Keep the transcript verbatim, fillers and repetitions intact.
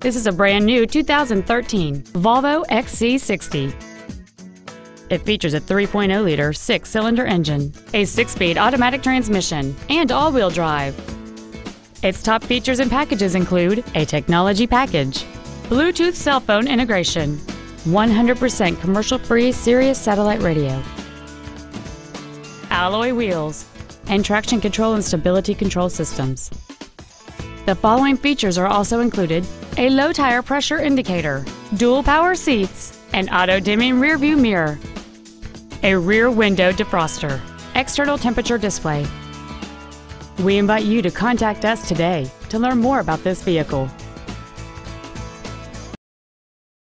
This is a brand new two thousand thirteen Volvo X C sixty. It features a three point oh liter six-cylinder engine, a six-speed automatic transmission, and all-wheel drive. Its top features and packages include a technology package, Bluetooth cell phone integration, one hundred percent commercial-free Sirius satellite radio, alloy wheels, and traction control and stability control systems. The following features are also included: a low tire pressure indicator, dual power seats, an auto-dimming rearview mirror, a rear window defroster, external temperature display. We invite you to contact us today to learn more about this vehicle.